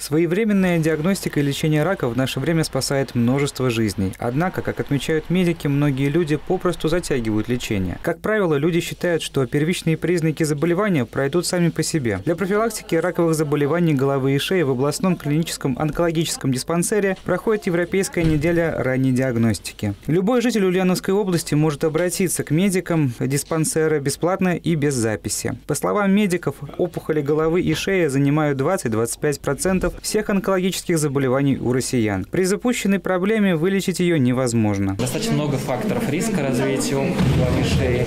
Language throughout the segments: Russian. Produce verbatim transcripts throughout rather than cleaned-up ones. Своевременная диагностика и лечение рака в наше время спасает множество жизней. Однако, как отмечают медики, многие люди попросту затягивают лечение. Как правило, люди считают, что первичные признаки заболевания пройдут сами по себе. Для профилактики раковых заболеваний головы и шеи в областном клиническом онкологическом диспансере проходит Европейская неделя ранней диагностики. Любой житель Ульяновской области может обратиться к медикам диспансера бесплатно и без записи. По словам медиков, опухоли головы и шеи занимают двадцать-двадцать пять процентов всех онкологических заболеваний у россиян. При запущенной проблеме вылечить ее невозможно. Достаточно много факторов риска развития опухоли головы и шеи.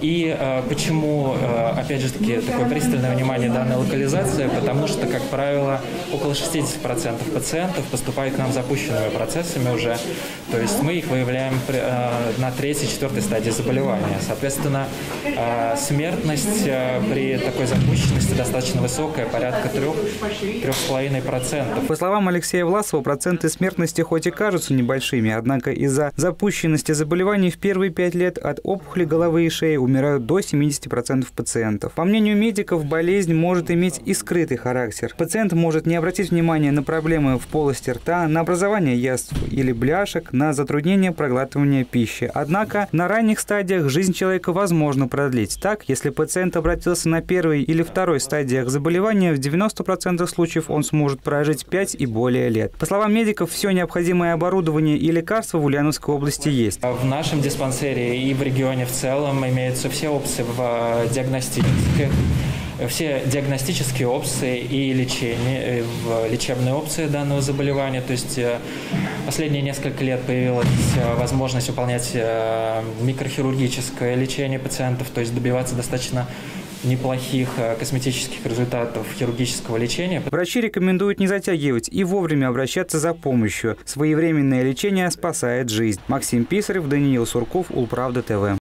И э, почему, э, опять же таки, такое пристальное внимание данной локализации? Потому что, как правило, около шестьдесят процентов пациентов поступают к нам запущенными процессами уже. То есть мы их выявляем при, э, на третьей-четвертой стадии заболевания. Соответственно, э, смертность э, при такой запущенности достаточно высокая, порядка трех-трех с половиной процентов. По словам Алексея Власова, проценты смертности хоть и кажутся небольшими, однако из-за запущенности заболеваний в первые пять лет от опухоли головы и шеи умирают до семидесяти процентов пациентов. По мнению медиков, болезнь может иметь и скрытый характер. Пациент может не обратить внимания на проблемы в полости рта, на образование язв или бляшек, на затруднение проглатывания пищи. Однако на ранних стадиях жизнь человека возможно продлить. Так, если пациент обратился на первой или второй стадиях заболевания, в девяноста процентах случаев он сможет может прожить пять и более лет. По словам медиков, все необходимое оборудование и лекарства в Ульяновской области есть. В нашем диспансере и в регионе в целом имеются все опции в диагностике. Все диагностические опции и лечение, лечебные опции данного заболевания. То есть последние несколько лет появилась возможность выполнять микрохирургическое лечение пациентов, то есть добиваться достаточно неплохих косметических результатов хирургического лечения. Врачи рекомендуют не затягивать и вовремя обращаться за помощью. Своевременное лечение спасает жизнь. Максим Писарев, Даниил Сурков, УлПравда ТВ.